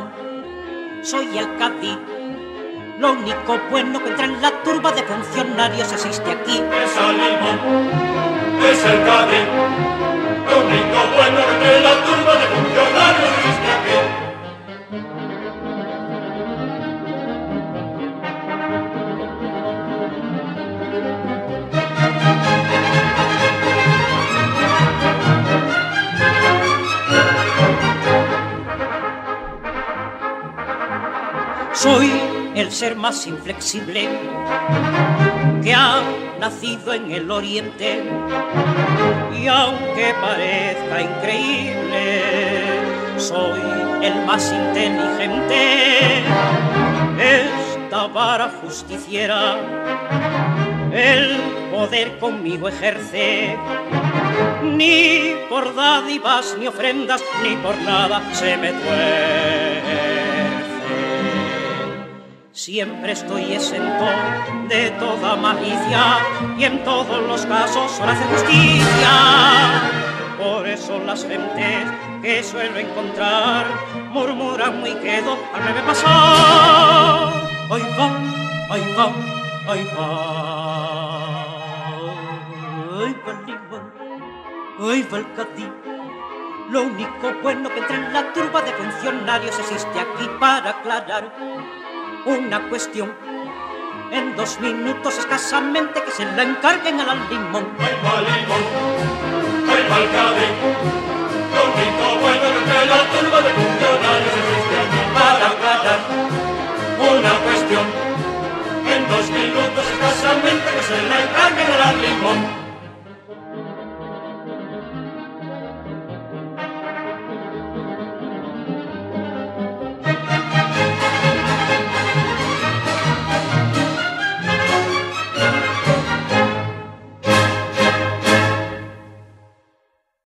Borbón, soy el Cadí. Lo único bueno que entra en la turba de funcionarios existe aquí. Es el Limón, es el Cadí. Lo único bueno que entra en la turba de funcionarios existe aquí. Soy el ser más inflexible que ha nacido en el oriente, y aunque parezca increíble, soy el más inteligente. Esta vara justiciera el poder conmigo ejerce, ni por dádivas ni ofrendas ni por nada se me tuerce. Siempre estoy exento de toda malicia y en todos los casos hace justicia. Por eso las gentes que suelo encontrar murmuran muy quedo al breve pasar. Hoy va, hoy va, hoy va. Hoy va el Limón, hoy va el Cadí. Lo único bueno que entra en la turba de funcionarios existe aquí. Para aclarar una cuestión, en 2 minutos escasamente, que se la encarguen al Limón. Hoy va Limón, hoy va el Cadí. Lo único bueno que la turba de funcionarios existe aquí. Para aclarar una cuestión, en 2 minutos escasamente, que se la encarguen al Limón.